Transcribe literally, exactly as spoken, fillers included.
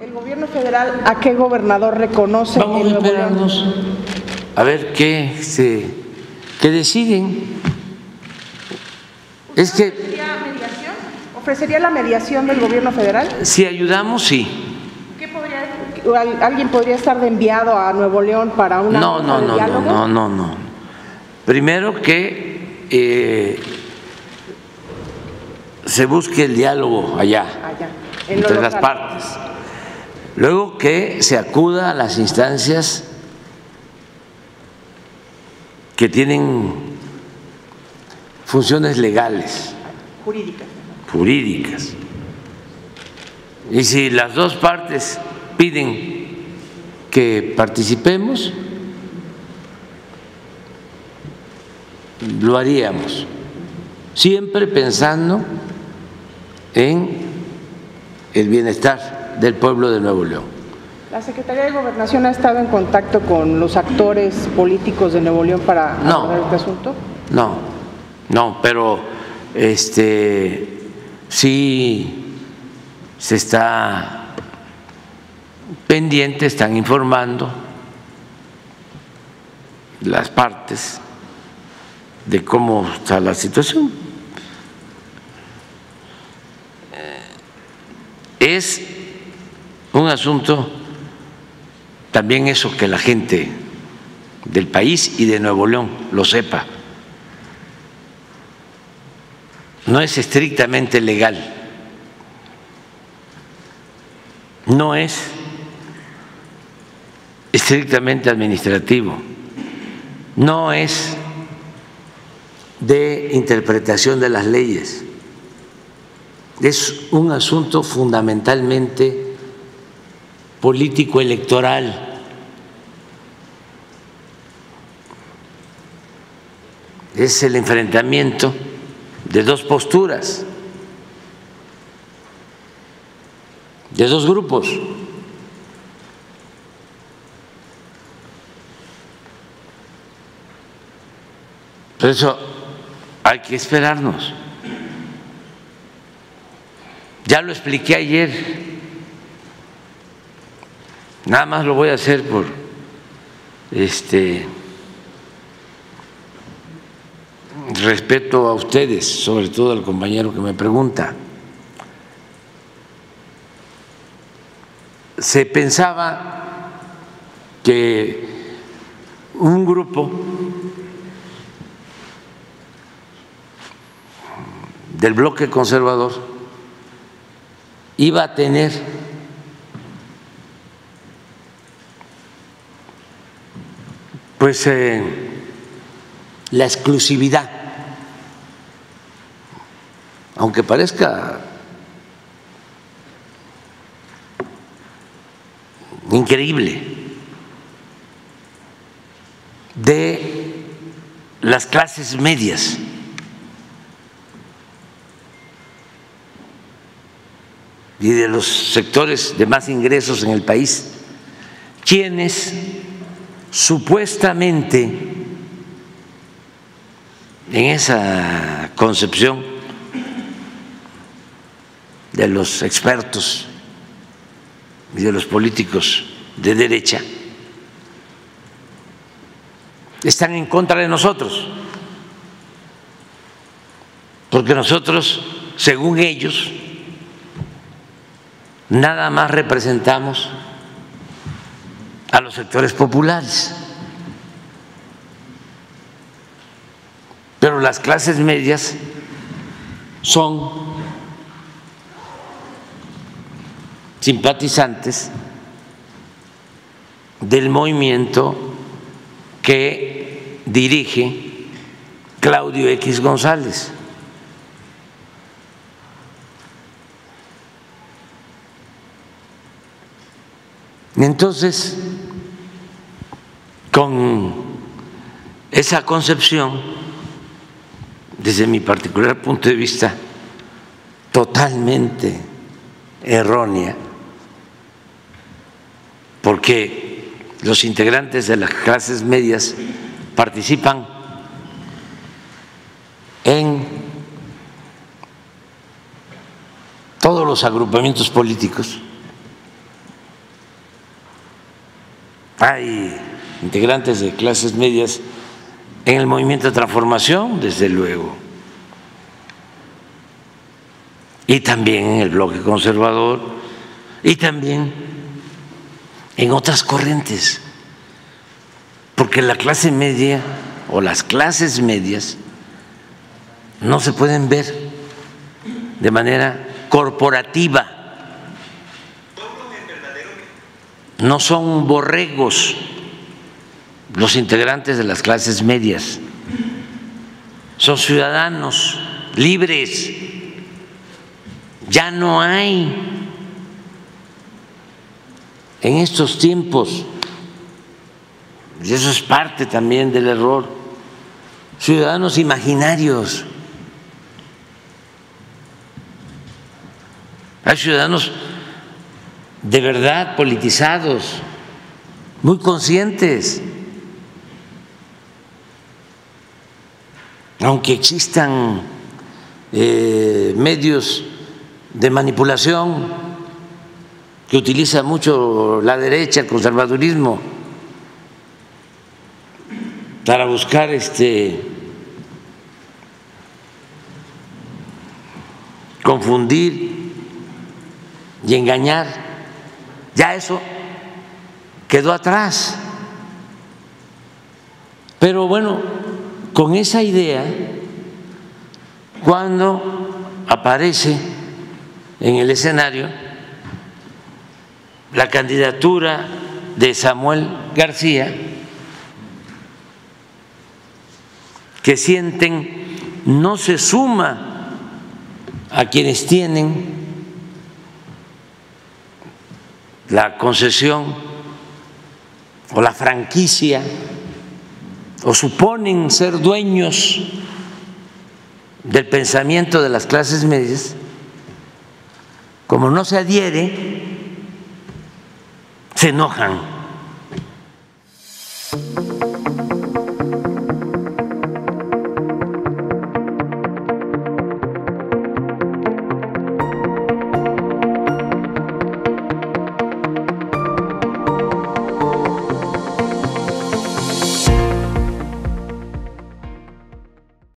¿El gobierno federal a qué gobernador reconoce? Vamos a esperarnos a ver qué, se, qué deciden. Es que, ¿ofrecería mediación? ¿Ofrecería la mediación del gobierno federal? Si ayudamos, sí. ¿Qué podría, ¿Alguien podría estar de enviado a Nuevo León para una no, no, de no, diálogo? No, no, no, no. Primero que eh, se busque el diálogo allá, allá en entre las partes. Luego que se acuda a las instancias que tienen funciones legales, jurídicas. jurídicas. Y si las dos partes piden que participemos, lo haríamos, siempre pensando en el bienestar del pueblo de Nuevo León. ¿La Secretaría de Gobernación ha estado en contacto con los actores políticos de Nuevo León para no, abordar este asunto? No, no, pero este sí se está pendiente, están informando las partes de cómo está la situación. Es un asunto también eso, que la gente del país y de Nuevo León lo sepa. No es estrictamente legal, no es estrictamente administrativo, no es de interpretación de las leyes, es un asunto fundamentalmente político electoral. Es el enfrentamiento de dos posturas, de dos grupos. Por eso hay que esperarnos. Ya lo expliqué ayer. Nada más lo voy a hacer por este respeto a ustedes, sobre todo al compañero que me pregunta. Se pensaba que un grupo del bloque conservador iba a tener pues eh, la exclusividad, aunque parezca increíble, de las clases medias. Y de los sectores de más ingresos en el país, quienes supuestamente, en esa concepción de los expertos y de los políticos de derecha, están en contra de nosotros, porque nosotros, según ellos, nada más representamos a los sectores populares, pero las clases medias son simpatizantes del movimiento que dirige Claudio X González. Entonces, con esa concepción, desde mi particular punto de vista, totalmente errónea, porque los integrantes de las clases medias participan en todos los agrupamientos políticos hay integrantes de clases medias en el movimiento de transformación, desde luego, y también en el bloque conservador, y también en otras corrientes, porque la clase media o las clases medias no se pueden ver de manera corporativa, no son borregos los integrantes de las clases medias, son ciudadanos libres. Ya no hay en estos tiempos, y eso es parte también del error, ciudadanos imaginarios. Hay ciudadanos de verdad politizados, muy conscientes, aunque existan eh, medios de manipulación que utiliza mucho la derecha, el conservadurismo, para buscar este confundir y engañar. Ya eso quedó atrás. Pero bueno, con esa idea, cuando aparece en el escenario la candidatura de Samuel García, que sienten no se suma a quienes tienen la concesión o la franquicia o suponen ser dueños del pensamiento de las clases medias, como no se adhiere, se enojan.